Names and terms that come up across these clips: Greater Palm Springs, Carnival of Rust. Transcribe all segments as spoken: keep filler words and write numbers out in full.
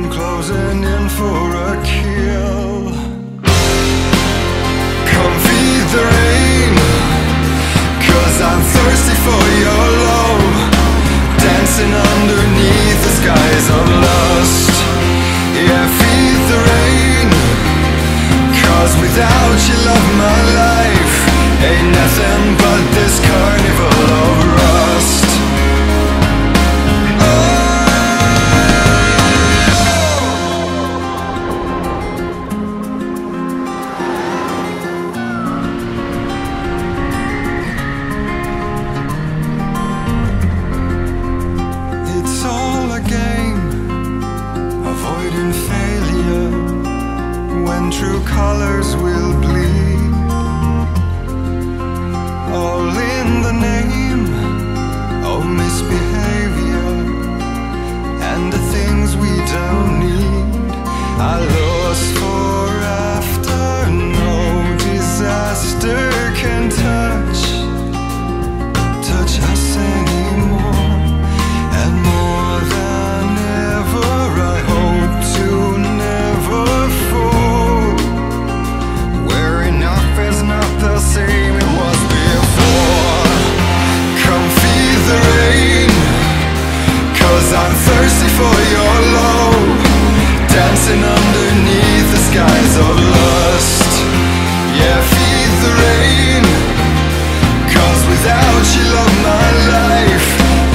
I'm closing in for a kill. Come feed the rain, 'cause I'm thirsty for your love. Dancing underneath the skies of lust. Yeah, feed the rain, 'cause without you, love, my life ain't nothing but this carnival of rust. True colors will bleed, all in the name of misbehavior and the things we don't need. I lost for after, no disaster can touch touch us anymore. And more than ever, I hope to never fall. The same it was before. Come feed the rain, 'cause I'm thirsty for your love. Dancing underneath the skies of lust. Yeah, feed the rain, 'cause without you, love, my life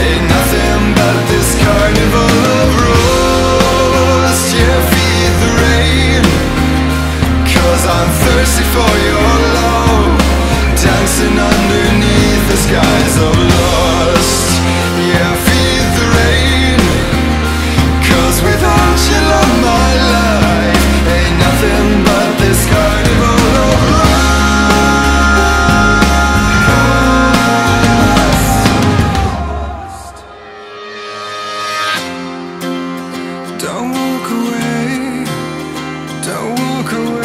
ain't nothing but this carnival of rust. Yeah, feed the rain, 'cause I'm thirsty for your love. Dancing underneath the skies of lust. Yeah, feed the rain, 'cause without you, love, my life ain't nothing but this carnival of rust. Don't walk away, don't walk away.